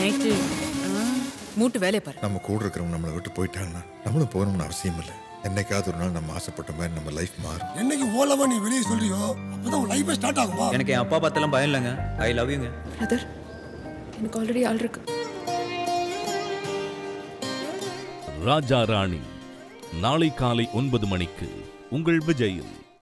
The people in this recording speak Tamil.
நேத்து மூட்டு வேலை பாரு நம்ம கூட இருக்கறவங்க நம்மள விட்டு போயிட்டாங்க நம்மளும் போறணும்னு அவசியம் இல்ல என்னைக்காவது ஒரு நாள் நம்ம ஆசைப்பட்ட மாதிரி நம்ம லைஃப் மாறும் என்னைக்கு ஓலவா நீ வெளிய சொல்றியோ அப்பதான் உன் லைஃப் ஸ்டார்ட் ஆகும் பா எனக்கு என் அப்பா பத்தலாம் பயம் இல்லங்க ஐ லவ் யூங்க பிரதர் எனக்கு ஆல்ரெடி ஆல் இருக்கு ராஜா ராணி நாளை காலை 9 மணிக்கு உங்கள் விஜயில்